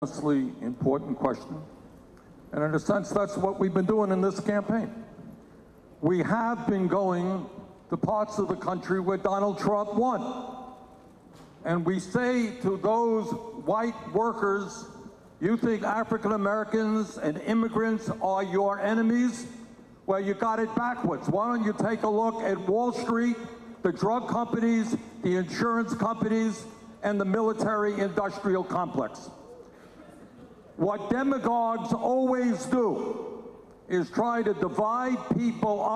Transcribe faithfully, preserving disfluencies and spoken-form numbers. Honestly, important question, and in a sense that's what we've been doing in this campaign. We have been going to parts of the country where Donald Trump won, and we say to those white workers, you think African Americans and immigrants are your enemies? Well, you got it backwards. Why don't you take a look at Wall Street, the drug companies, the insurance companies, and the military industrial complex. What demagogues always do is try to divide people up.